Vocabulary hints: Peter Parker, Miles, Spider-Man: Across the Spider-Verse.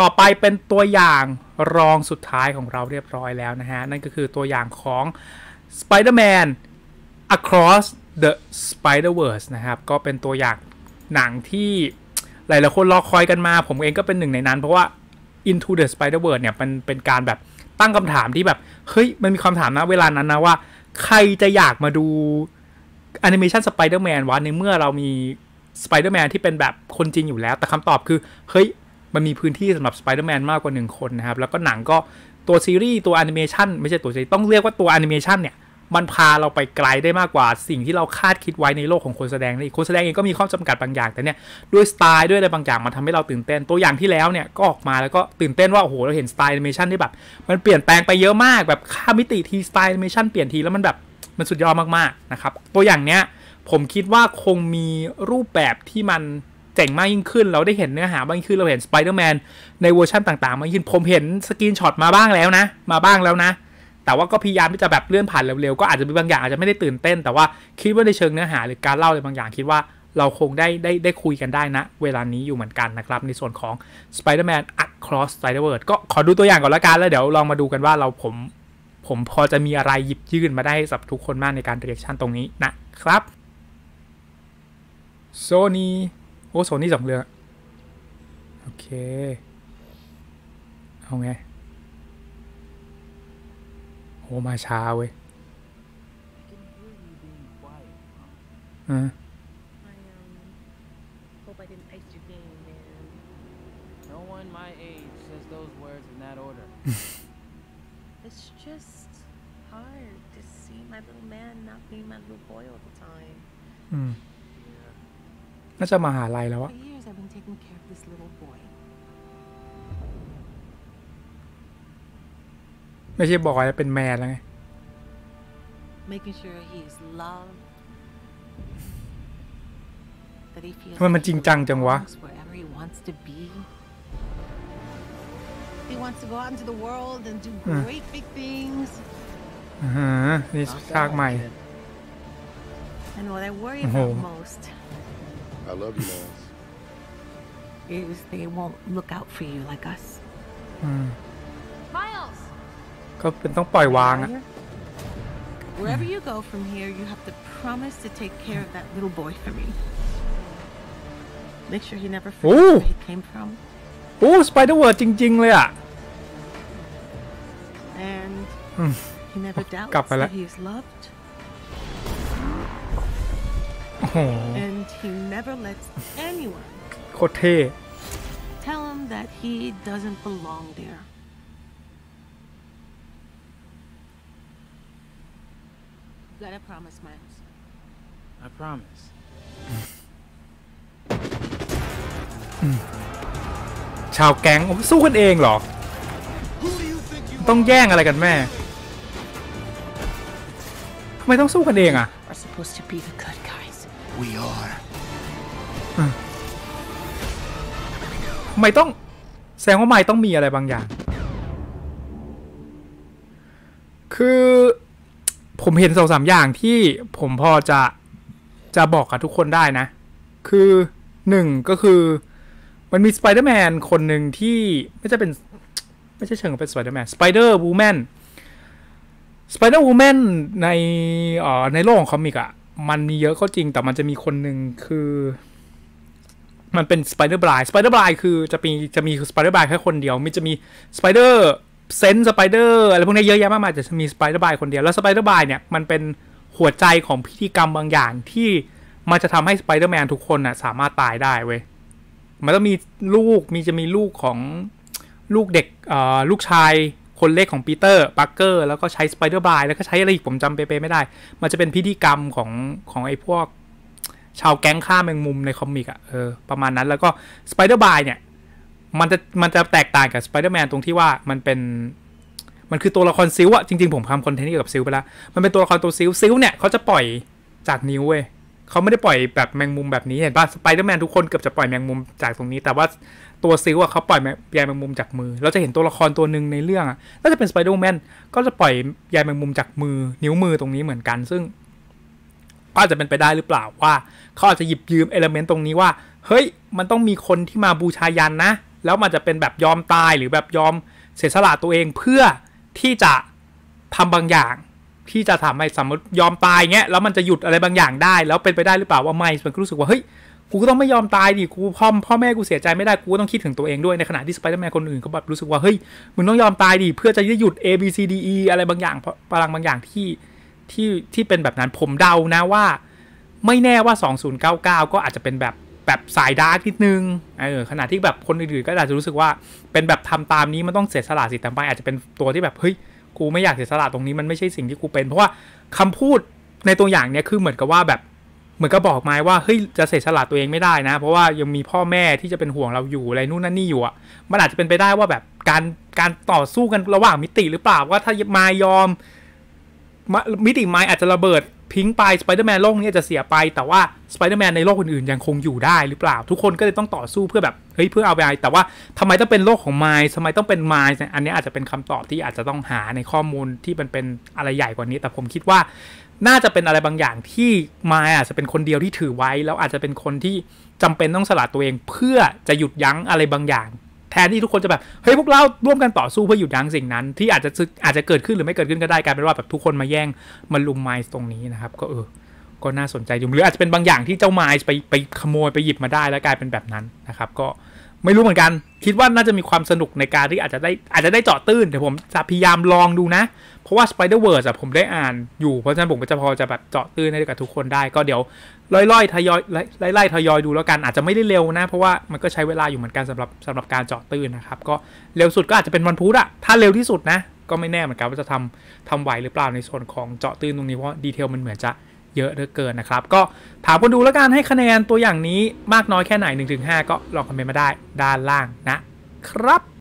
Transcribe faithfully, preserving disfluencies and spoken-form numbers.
ต่อไปเป็นตัวอย่างรองสุดท้ายของเราเรียบร้อยแล้วนะฮะนั่นก็คือตัวอย่างของ Spider-Man Across the Spider-Verse นะครับก็เป็นตัวอย่างหนังที่หลายๆคนรอคอยกันมาผมเองก็เป็นหนึ่งในนั้นเพราะว่า Into the Spider-Verse เนี่ยมันเป็นการแบบตั้งคำถามที่แบบเฮ้ยมันมีคำถามนะเวลานั้นนะว่าใครจะอยากมาดูแอนิเมชันสไปเดอร์แมนวะในเมื่อเรามีสไปเดอร์แมนที่เป็นแบบคนจริงอยู่แล้วแต่คำตอบคือเฮ้ยมันมีพื้นที่สำหรับสไปเดอร์แมนมากกว่าหนึ่งคนนะครับแล้วก็หนังก็ตัวซีรีส์ตัวแอนิเมชันไม่ใช่ตัวซีรีส์ต้องเรียกว่าตัวแอนิเมชันเนี่ยมันพาเราไปไกลได้มากกว่าสิ่งที่เราคาดคิดไว้ในโลกของคนแสดงนี่คนแสดงเองก็มีข้อจำกัดบางอย่างแต่เนี่ยด้วยสไตล์ด้วยอะไรบางอย่างมันทำให้เราตื่นเต้นตัวอย่างที่แล้วเนี่ยก็ออกมาแล้วก็ตื่นเต้นว่าโอ้โหเราเห็นสไตล์แอนิเมชันที่แบบมันเปลี่ยนแปลงไปเยอะมากแบบข้ามมิติทีสไตล์แอนิเมชันเปลี่ยนทีแล้วมันแบบมันสุดยอดมากๆนะครับตัวอย่างเนี้ยผมคิดว่าคงมีรูปแบบที่มันเจ๋งมากยิ่งขึ้นเราได้เห็นเนื้อหามากยิ่งขึ้นเราเห็นสไปเดอร์แมนในเวอร์ชันต่างๆมากยิ่งผมเห็นสกรีนช็อตมาบ้างแล้วนะมาบ้างแล้วนะแต่ว่าก็พยายามที่จะแบบเลื่อนผ่านเร็วๆก็อาจจะมีบางอย่างอาจจะไม่ได้ตื่นเต้นแต่ว่าคิดว่าในเชิงเนื้อหาหรือการเล่าอะไรบางอย่างคิดว่าเราคงได้ได้ได้คุยกันได้นะเวลานี้อยู่เหมือนกันนะครับในส่วนของ Spider-Man Across Spider-Verse ก็ขอดูตัวอย่างก่อนละกันแล้วเดี๋ยวลองมาดูกันว่าเราผมผมพอจะมีอะไรหยิบยื่นมาได้สำหรับทุกคนมากในการ reaction ตรงนี้นะครับโซนี่โอ้โซนี่สองเรื่องโอเคเอาไงโอ้มาช้าเว้ยอ่าน่าจะมาหาลัยแล้วอะไม่ใช่บอยแล้วเป็นแมนแล้วไงทำไมมันจริงจังจังวะอ่านี่ฉากใหม่โอ้โหI love you, Miles. Is they won't look out for you like us. Miles. ก็เป็นต้องปล่อยวางอะ Wherever you go from here, you have to promise to take care of that little boy for me. Make sure he never forgets where he came from. โอ้ Spider-Verse จริงๆเลยอะ And he never doubts that he is loved.And he never lets anyone. โคตรเท่ Tell him that he doesn't belong there. แล้ว I promise Miles. I promise. ชาวแก๊งสู้กันเองเหรอต้องแย่งอะไรกันแม่ทำไมต้องสู้กันเองอ่ะWe are. ไม่ต้องแสดงว่าไม่ต้องมีอะไรบางอย่างคือผมเห็นสองสามอย่างที่ผมพอจะจะบอกกับทุกคนได้นะคือหนึ่งก็คือมันมีสไปเดอร์แมนคนหนึ่งที่ไม่ใช่เป็นไม่ใช่เชิงเป็นสไปเดอร์แมนสไปเดอร์วูแมนสไปเดอร์วูแมนในอ่าในโลกของคอมิกอะมันมีเยอะก็จริงแต่มันจะมีคนหนึ่งคือมันเป็นสไปเดอร์บลายสไปเดอร์บลายคือจะมีจะมีสไปเดอร์บลายแค่คนเดียวมันจะมีสไปเดอร์เซนส์สไปเดอร์อะไรพวกนี้เยอะแยะมากมายแต่จะมีสไปเดอร์บลายคนเดียวแล้วสไปเดอร์บลายเนี่ยมันเป็นหัวใจของพิธีกรรมบางอย่างที่มันจะทำให้สไปเดอร์แมนทุกคนน่ะสามารถตายได้เว้ยมันต้องมีลูกมีจะมีลูกของลูกเด็กเอ่อลูกชายคนเล็กของปีเตอร์ปาร์เกอร์แล้วก็ใช้สไปเดอร์บลายแล้วก็ใช้อะไรอีกผมจำเป๊ะๆไม่ได้มันจะเป็นพิธีกรรมของของไอ้พวกชาวแก๊งฆ่าแมงมุมในคอมิกอะเออประมาณนั้นแล้วก็สไปเดอร์บลายเนี่ยมันจะมันจะแตกต่างกับสไปเดอร์แมนตรงที่ว่ามันเป็นมันคือตัวละครซิลอะจริงๆผมทำคอนเทนต์เกี่ยวกับซิลไปแล้วมันเป็นตัวละครตัวซิลซิลเนี่ยเขาจะปล่อยจากนิ้วเว้ยเขาไม่ได้ปล่อยแบบแมงมุมแบบนี้เห็นป่ะสไปเดอร์แมนทุกคนเกือบจะปล่อยแมงมุมจากตรงนี้แต่ว่าตัวซิลอะเขาปล่อยยายแมงมุมจากมือเราจะเห็นตัวละครตัวหนึ่งในเรื่องอะน่าจะเป็นสไปเดอร์แมนก็จะปล่อยยายแมงมุมจากมือนิ้วมือตรงนี้เหมือนกันซึ่งก็อาจจะเป็นไปได้หรือเปล่าว่าเขาอาจจะหยิบยืมเอลเมนต์ตรงนี้ว่าเฮ้ยมันต้องมีคนที่มาบูชายันนะ แล้วมันจะเป็นแบบยอมตายหรือแบบยอมเสียสละตัวเองเพื่อที่จะทำบางอย่างที่จะทำให้สมมติยอมตายเงี้ยแล้วมันจะหยุดอะไรบางอย่างได้แล้วเป็นไปได้หรือเปล่าว่าไม่มันก็รู้สึกว่าเฮ้ยกูก็ต้องไม่ยอมตายดิกูพ่อพ่อแม่กูเสียใจไม่ได้กูต้องคิดถึงตัวเองด้วยในขณะที่สไปเดอร์แมนคนอื่นเขาแบบรู้สึกว่าเฮ้ยมึงต้องยอมตายดิเพื่อจะหยุด A B C D E อะไรบางอย่างพลังบางอย่างที่ที่ที่เป็นแบบนั้นผมเดานะว่าไม่แน่ว่าสองศูนย์เก้าเก้าก็อาจจะเป็นแบบแบบสายดาร์กนิดนึงเออขณะที่แบบคนอื่นๆก็อาจจะรู้สึกว่าเป็นแบบทำตามนี้มันต้องเสียสละสิแต่ไม่อาจจะเป็นตัวที่แบบเฮ้ยกูไม่อยากเสียสละตรงนี้มันไม่ใช่สิ่งที่กูเป็นเพราะว่าคำพูดในตัวอย่างเนี้ยคือเหมือนกับว่าแบบเหมือนก็บอกไม้ว่าเฮ้ยจะเสียสละตัวเองไม่ได้นะเพราะว่ายังมีพ่อแม่ที่จะเป็นห่วงเราอยู่อะไรนู่นนั่นนี่อยู่อ่ะมันอาจจะเป็นไปได้ว่าแบบการการต่อสู้กันระหว่างมิติหรือเปล่าว่าถ้ามายอมมิติไม้อาจจะระเบิดพิงไปสไปเดอร์แมนโลกนี้จะเสียไปแต่ว่าสไปเดอร์แมนในโลกอื่นๆยังคงอยู่ได้หรือเปล่าทุกคนก็เลยต้องต่อสู้เพื่อแบบเฮ้ยเพื่อเอาไปแต่ว่าทำไมต้องเป็นโลกของไม้ทำไมต้องเป็นไม้อันนี้อาจจะเป็นคำตอบที่อาจจะต้องหาในข้อมูลที่มันเป็นอะไรใหญ่กว่านี้แต่ผมคิดว่าน่าจะเป็นอะไรบางอย่างที่ไมล์อาจจะเป็นคนเดียวที่ถือไว้แล้วอาจจะเป็นคนที่จำเป็นต้องสละตัวเองเพื่อจะหยุดยั้งอะไรบางอย่างแทนที่ทุกคนจะแบบเฮ้ยพวกเราร่วมกันต่อสู้เพื่อหยุดยั้งสิ่งนั้นที่อาจจะอาจจะเกิดขึ้นหรือไม่เกิดขึ้นก็ได้กลายเป็นว่าแบบทุกคนมาแย่งมาลุมไมล์ตรงนี้นะครับก็เออก็น่าสนใจอยู่หรืออาจจะเป็นบางอย่างที่เจ้าไมล์ไปไปขโมยไปหยิบมาได้แล้วกลายเป็นแบบนั้นนะครับก็ไม่รู้เหมือนกันคิดว่าน่าจะมีความสนุกในการที่อาจจะได้อาจจะได้เจาะตื้นเดี๋ยวผมจะพยายามลองดูนะเพราะว่า Spider-Verse ผมได้อ่านอยู่เพราะฉะนั้นผมก็จะพอจะแบบเจาะตื้นให้กับทุกคนได้ก็เดี๋ยวล่อยๆทยอยไล่ๆทยอยดูแล้วกันอาจจะไม่ได้เร็วนะเพราะว่ามันก็ใช้เวลาอยู่เหมือนกันสำหรับสำหรับการเจาะตื้นนะครับก็เร็วสุดก็อาจจะเป็นวันพุธอะถ้าเร็วที่สุดนะก็ไม่แน่เหมือนกันว่าจะทำทำไหวหรือเปล่าในส่วนของเจาะตื้นตรงนี้เพราะดีเทลมันเหมือนจะเยอะเหลือเกินนะครับก็ถามคนดูแล้วกันให้คะแนนตัวอย่างนี้มากน้อยแค่ไหน หนึ่งถึงห้า ก็ลองคอมเมนต์มาได้ด้านล่างนะครับ